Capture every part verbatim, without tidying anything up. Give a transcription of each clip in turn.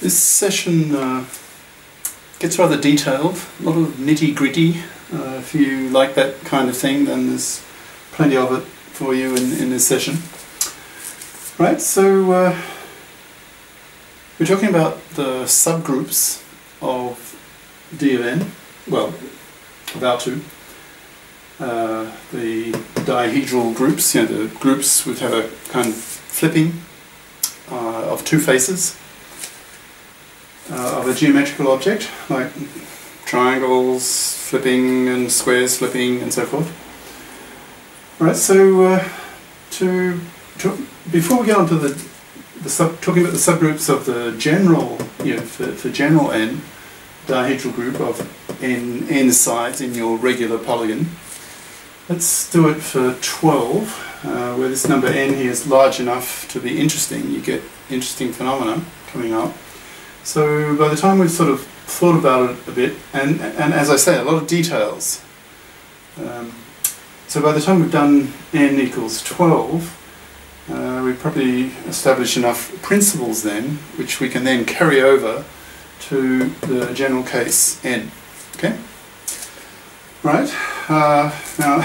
This session uh, gets rather detailed, a lot of nitty-gritty. Uh, if you like that kind of thing, then there's plenty of it for you in, in this session. Right, so uh, we're talking about the subgroups of D of n, well, of R two. Uh, the dihedral groups, you know, the groups which have a kind of flipping uh, of two faces uh, of a geometrical object, like triangles flipping and squares flipping and so forth. Right, so uh, to, to before we get on to the, the sub, talking about the subgroups of the general, you know, for, for general n, dihedral group of n, n sides in your regular polygon. Let's do it for twelve, uh, where this number n here is large enough to be interesting. You get interesting phenomena coming up. So by the time we've sort of thought about it a bit, and, and as I say, a lot of details. Um, so by the time we've done n equals twelve, uh, we've probably established enough principles then, which we can then carry over to the general case n. Okay? Right, uh, now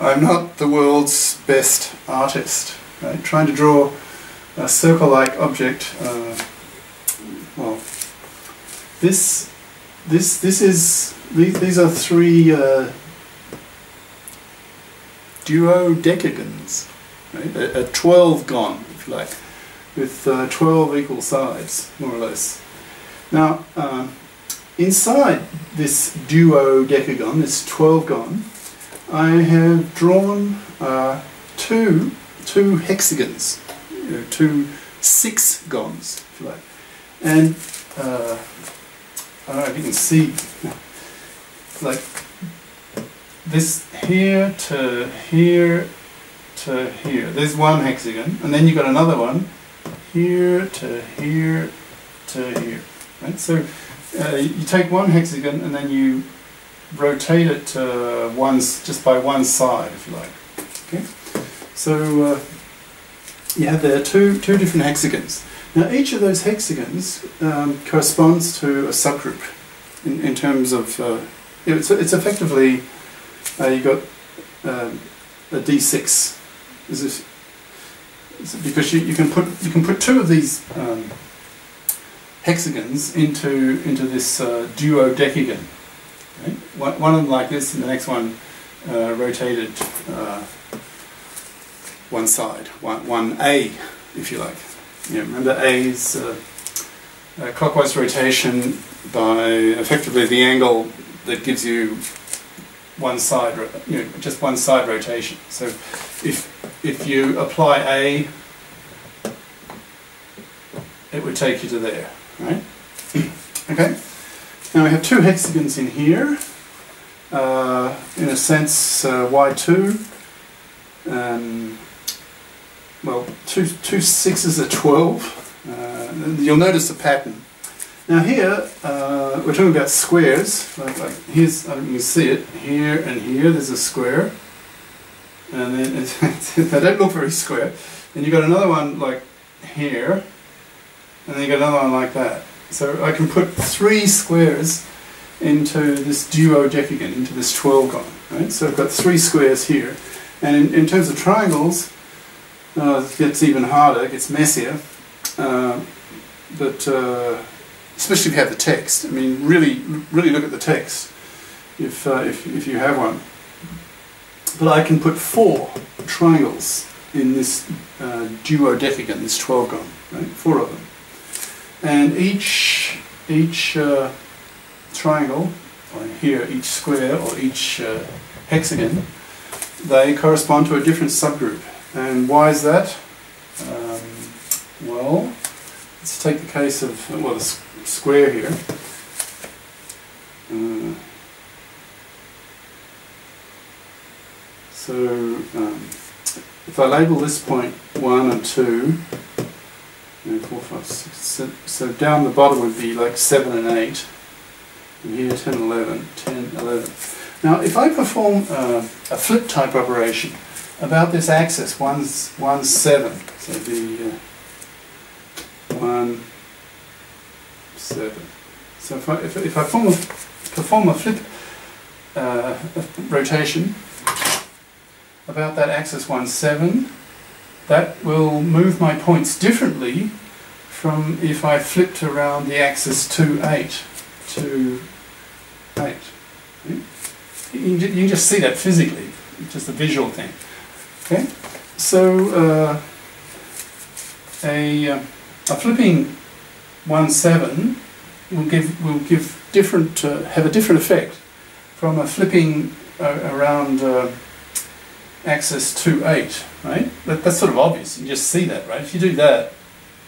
I'm not the world's best artist. Right? Trying to draw a circle-like object, uh, well, this, this, this is, these, these are three uh, duodecagons, right? a, a twelve-gon, if you like, with uh, twelve equal sides, more or less. Now, um, inside this duodecagon, this twelve-gon, I have drawn uh, two, two hexagons, you know, two six-gons, if you like. And uh, I don't know if you can see, like this here to here to here. There's one hexagon, and then you've got another one here to here to here. Right, so. Uh, you take one hexagon and then you rotate it uh, once, just by one side, if you like. Okay, so uh, you have there two two different hexagons. Now each of those hexagons um, corresponds to a subgroup in, in terms of uh, it's it's effectively uh, you got uh, a D six. Is this is it because you, you can put you can put two of these. Um, hexagons into into this uh, duodecagon. Okay? One, one of them like this, and the next one uh, rotated uh, one side, one, one A, if you like. Yeah, remember A is uh, uh, clockwise rotation by effectively the angle that gives you one side, you know, just one side rotation. So if if you apply A, it would take you to there. Right? Okay. Now we have two hexagons in here. Uh, in a sense, uh, Y two. Um, well, two, two sixes are twelve. Uh, you'll notice a pattern. Now here, uh, we're talking about squares. Like, like here's, I don't know if you can see it. Here and here, there's a square. And then it's, they don't look very square. And you've got another one like here. And then you get another one like that. So I can put three squares into this duodecagon, into this twelve-gon. Right? So I've got three squares here. And in, in terms of triangles, uh, it gets even harder, it gets messier. Uh, but uh, especially if you have the text. I mean, really, really look at the text if, uh, if, if you have one. But I can put four triangles in this uh, duodecagon, this twelve-gon. Right? Four of them. And each each uh, triangle, or here each square or each uh, hexagon, they correspond to a different subgroup. And why is that? Um, well, let's take the case of well the square here. Uh, so um, if I label this point one and two. Four, five, six, seven. So down the bottom would be like seven and eight, and here ten, eleven, ten, eleven. Now if I perform uh, a flip type operation about this axis, one's, one's seven, so it'd be uh, one, seven. So if I, if, if I form a, perform a flip uh, rotation about that axis one, seven, that will move my points differently from if I flipped around the axis two, eight. two, eight. You can just see that physically, it's just a visual thing. Okay? So uh, a, a flipping one, seven will give will give different uh, have a different effect from a flipping uh, around uh, axis two, eight. Right? That, that's sort of obvious. You just see that, right? If you do that,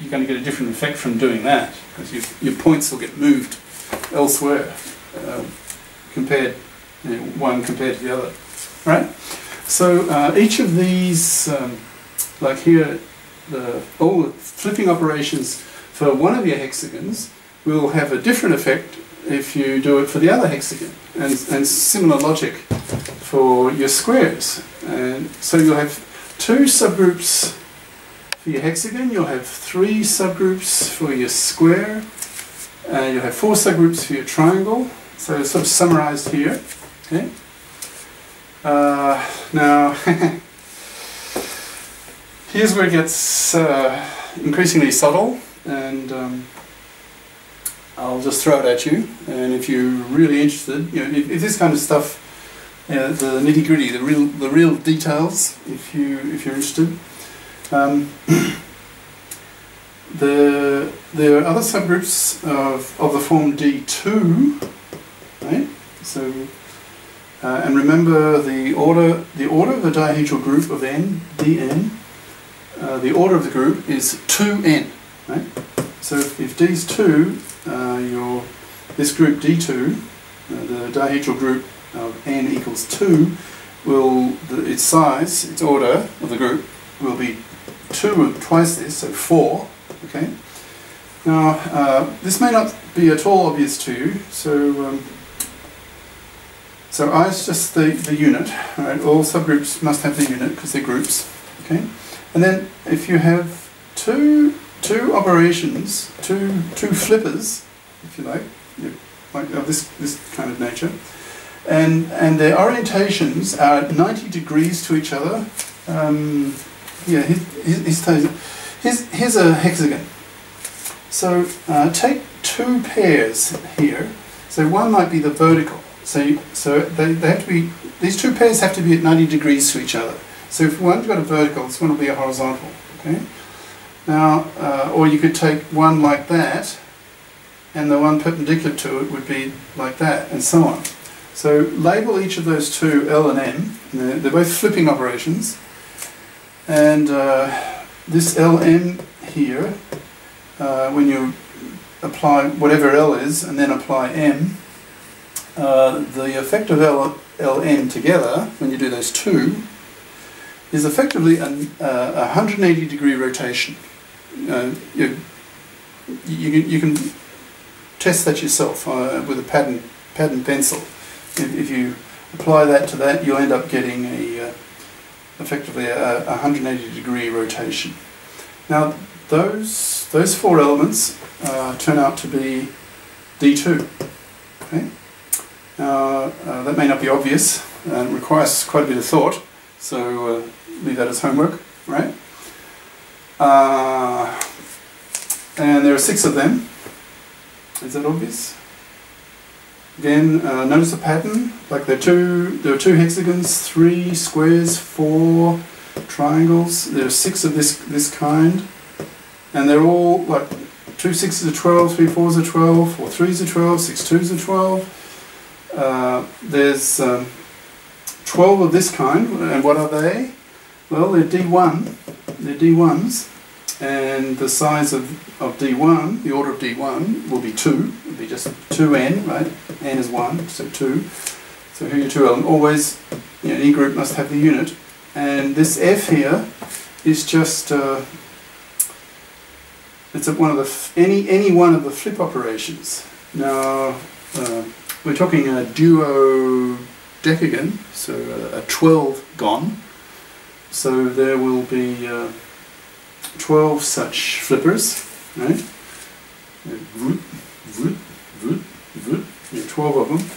you're going to get a different effect from doing that because you, your points will get moved elsewhere uh, compared you know, one compared to the other. Right? So uh, each of these, um, like here, the, all the flipping operations for one of your hexagons will have a different effect if you do it for the other hexagon, and, and similar logic for your squares. And so you'll have two subgroups for your hexagon, you'll have three subgroups for your square, and you'll have four subgroups for your triangle. So it's sort of summarized here. Okay. Uh, now, here's where it gets uh, increasingly subtle, and um, I'll just throw it at you, and if you're really interested, you know, if, if this kind of stuff, you know, the nitty-gritty, the real, the real details, if you if you're interested, um, the there are other subgroups of of the form D two, right? So, uh, and remember the order the order of the dihedral group of n, Dn, uh, the order of the group is two n, right? So if D is two, uh, your, this group D two, uh, the dihedral group of n equals two, will the, its size, its order of the group, will be two and twice this, so four. Okay. Now uh, this may not be at all obvious to you, so um, so I is just the the unit. All right, all subgroups must have the unit because they're groups. Okay, and then if you have two. Two operations, two two flippers, if you like, like of this this kind of nature, and and their orientations are at ninety degrees to each other. Um, yeah, here's here's here's a hexagon. So uh, take two pairs here. So one might be the vertical. So you, so they they have to be these two pairs have to be at ninety degrees to each other. So if one's got a vertical, this one will be a horizontal. Okay. Now, uh, or you could take one like that, and the one perpendicular to it would be like that, and so on. So label each of those two L and M. And they're, they're both flipping operations, and uh, this L M here, uh, when you apply whatever L is, and then apply M, uh, the effect of L L M together when you do those two is effectively a uh, one hundred eighty degree rotation. Uh, you, you, you can test that yourself uh, with a pad and, pad and pencil. If, if you apply that to that, you'll end up getting a uh, effectively a, a one hundred eighty degree rotation. Now those those four elements uh, turn out to be D two. Okay? Uh, uh, that may not be obvious and requires quite a bit of thought, so uh, leave that as homework, right? Uh, and there are six of them. Is that obvious? Again, uh, notice the pattern. Like there are two, there are two hexagons, three squares, four triangles. There are six of this this kind, and they're all like two sixes are twelve, three fours are twelve, four threes are twelve, six twos are twelve. Uh, there's um, twelve of this kind, and what are they? Well, they're D one, they're D ones, and the size of, of D one, the order of D one, will be two, it'll be just two n, right? N is one, so two. So here are your two elements. Always, you know, any group must have the unit. And this F here is just, uh, it's a, one of the, f any, any one of the flip operations. Now, uh, we're talking a duo, decagon, so a twelve gon, so there will be uh, twelve such flippers, right? Voot, voot, voot, voot. There are twelve of them.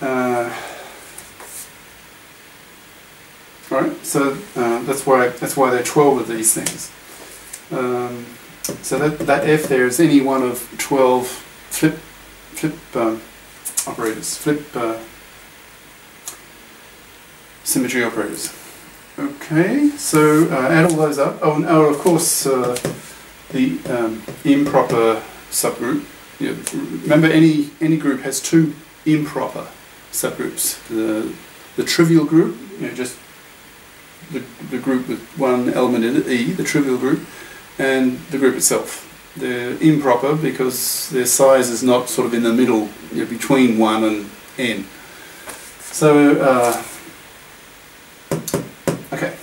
Uh, all right, so uh, that's why that's why there are twelve of these things. Um, so that that F there is any one of twelve flip flip um, operators, flip uh, symmetry operators. Okay, so uh, add all those up. Oh, and oh, of course, uh, the um, improper subgroup. You know, remember, any any group has two improper subgroups. The the trivial group, you know, just the the group with one element in it, E, the trivial group, and the group itself. They're improper because their size is not sort of in the middle, you know, between one and N. So. Uh, Okay,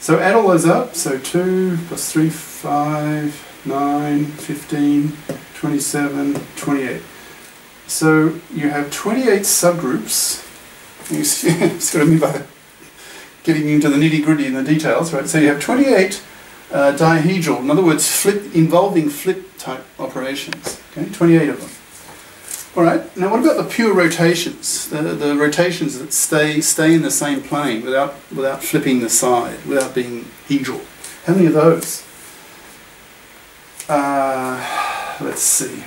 so add all those up, so two plus three, five, nine, fifteen, twenty-seven, twenty-eight. So you have twenty-eight subgroups. It's got to be by getting into the nitty-gritty and the details, right? So you have twenty-eight uh, dihedral, in other words, flip, involving flip-type operations, okay, twenty-eight of them. Alright, now what about the pure rotations, the, the rotations that stay stay in the same plane without without flipping the side, without being hedral? How many of those? Uh, let's see.